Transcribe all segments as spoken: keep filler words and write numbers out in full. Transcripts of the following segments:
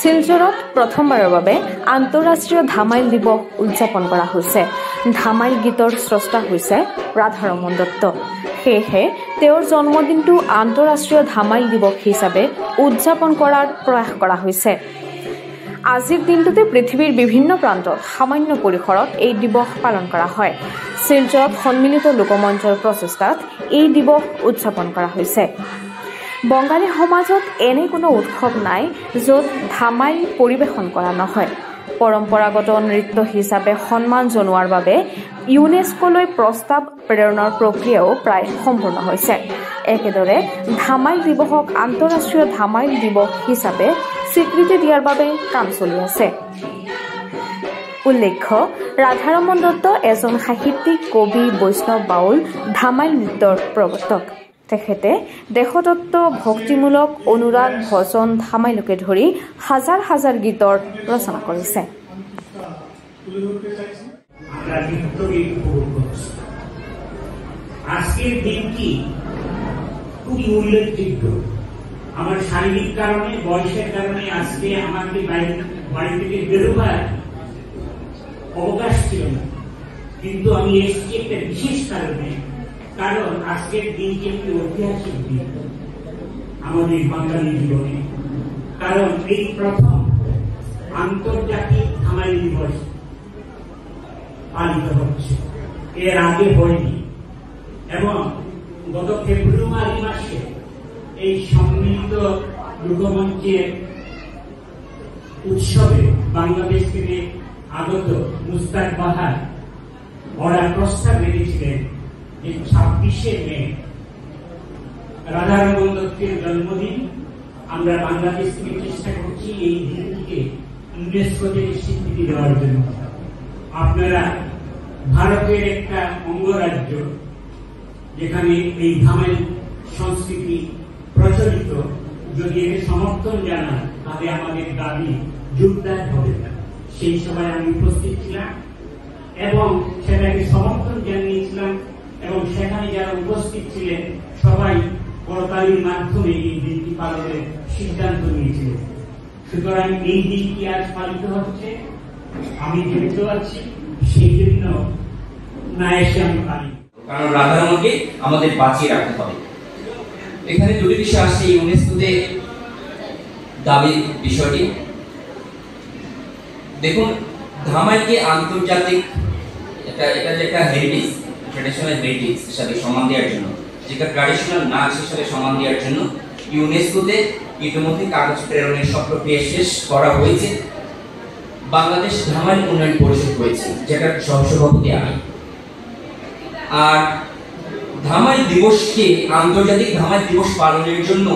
শিলচৰত প্ৰথমবাৰৰ বাবে আন্তঃৰাষ্ট্ৰীয় ধামাইল দিৱস উদযাপন কৰা হৈছে। ধামাইল গীতৰ স্ৰষ্টা হৈছে ৰাধাৰম দত্ত। সেয়েহে তেওঁৰ জন্মদিনটো আন্তঃৰাষ্ট্ৰীয় ধামাইল দিৱস হিচাপে উদযাপন কৰাৰ প্ৰয়াস কৰা হৈছে। আজিৰ দিনটোতে পৃথিৱীৰ বিভিন্ন প্ৰান্তত সামান্য পৰিসৰত এই দিৱস পালন কৰা হয়। শিলচৰত সন্মিলিত লোকমঞ্চৰ প্ৰচেষ্টাত এই দিৱস উদযাপন কৰা হৈছে। বঙালী সমাজত এনে কোনো উৎসৱ নাই য'ত ধামাইল পৰিৱেশন কৰা নহয়। পৰম্পৰাগত নৃত্য হিচাপে সন্মান জনোৱাৰ বাবে ইউনেস্কোলৈ প্ৰস্তাৱ প্ৰেৰণৰ প্ৰক্ৰিয়াও প্ৰায় সম্পূৰ্ণ হৈছে। একেদৰে ধামাইল দিৱসক আন্তঃৰাষ্ট্ৰীয় ধামাইল দিৱস হিচাপে স্বীকৃতি দিয়াৰ বাবে কাম চলি আছে। উল্লেখ্য, ৰাধাৰম দত্ত এজন সাহিত্যিক, কবি, বৈষ্ণৱ বাউল, ধামাইল নৃত্যৰ প্ৰৱৰ্তক। তেখেতে দেশতত্ব, ভক্তিমূলক অনুৰাগ, ভজন, ধামাইলকে ধৰি হাজাৰ হাজাৰ গীতৰ ৰচনা কৰিছে। আজকের দিনটি খুবই উল্লেখযোগ্য। আমার শারীরিক কারণে, বয়সের কারণে আজকে আমাকে বাড়ি থেকে বেরোবার অবকাশ ছিল না, কিন্তু আমি এসছি একটা বিশেষ কারণে। কারণ আজকের দিনটি একটি ঐতিহাসিক দিন আমাদের বাঙালি জীবনে। কারণ এই প্রথম আন্তর্জাতিক ধামাইল দিবস পালিত হচ্ছে, এর আগে হয়নি। এবং গত ফেব্রুয়ারি মাসে এই সম্মিলিত লোকমঞ্চের উৎসবে বাংলাদেশ থেকে আগত মুস্তাক বাহার ওরা প্রস্তাব রেখেছিলেন যে ছাব্বিশে মে রাধারম দত্তের জন্মদিন। আমরা বাংলাদেশ থেকে চেষ্টা করছি এই দিনটিকে ইউনেস্কোতে স্বীকৃতি দেওয়ার জন্য। আপনারা ভারতের একটা অঙ্গরাজ্য যেখানে এই ধামাইল সংস্কৃতি প্রচলিত, যদি একে সমর্থন জানান তাহলে আমাদের দাবি জোরদার হবে। সেই সময় আমি উপস্থিত ছিলাম এবং সেটাকে সমর্থন জানিয়েছিলাম এবং সেখানে যারা উপস্থিত ছিলেন সবাই করতালির মাধ্যমে এই দিনটি পালনের সিদ্ধান্ত নিয়েছিলেন। সুতরাং এই দিনটি আজ পালিত হচ্ছে। আমি জড়িত আছি, সেই জন্য না এসে আমি পালি। কারণ রাধারমণকে আমাদের বাঁচিয়ে রাখতে হবে। এখানে দুটি বিষয় আসছে ইউনেস্কোতে দাবি বিষয়টি। দেখুন, ধামাইলকে আন্তর্জাতিক এটা এটা যে একটা হেরিটেজ, ট্র্যাডিশনাল হেরিটেজ হিসাবে সম্মান দেওয়ার জন্য, যেটা ট্র্যাডিশনাল নাচ হিসাবে সম্মান দেওয়ার জন্য ইউনেস্কোতে ইতিমধ্যে কাগজ প্রেরণের সব প্রক্রিয়া শেষ করা হয়েছে। বাংলাদেশ ধামাইল উন্নয়ন পরিষদ হয়েছে, যেটার সহসভাপতি আমি। আর ধামাইল দিবসকে আন্তর্জাতিক ধামাইল দিবস পালনের জন্য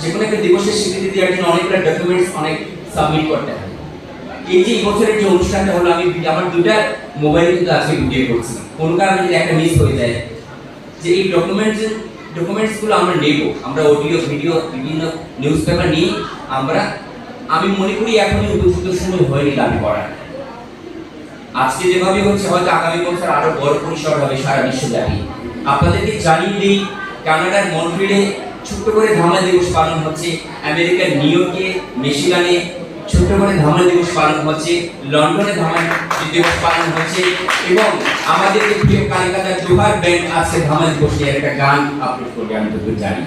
যে কোনো একটা দিবসের স্বীকৃতি দেওয়ার জন্য অনেকগুলো ডকুমেন্টস অনেক সাবমিট করতে হয়। এই যে এই বছরের যে অনুষ্ঠানটা হলো, আমি আমার দুটা মোবাইলে কিন্তু আজকে ভিডিও করছি, কোনো কারণে যদি একটা মিস হয়ে যায়, যে এই ডকুমেন্টস ডকুমেন্টসগুলো আমরা নেব, আমরা অডিও ভিডিও বিভিন্ন নিউজ পেপার নিয়ে আমরা আমি মনে করি এখনই উপযুক্ত সময় হয়নি দাবি করার। আজকে যেভাবে হচ্ছে হয়তো আগামী বছর আরো বড় পরিসর হবে সারা বিশ্বব্যাপী। আপনাদেরকে জানিয়ে দিই, কানাডার মন্ট্রিলে ছোট্ট করে ধামাইল দিবস পালন হচ্ছে, আমেরিকার নিউইয়র্কে, মিশিগানে ছোট্ট করে ধামাইল দিবস পালন হচ্ছে, লন্ডনে ধামাইল দিবস পালন হচ্ছে, এবং আমাদের যে প্রিয় কলকাতার জোহার ব্যান্ড আছে ধামাইল দিবস নিয়ে একটা গান আপলোড করবে, আমি তো জানি।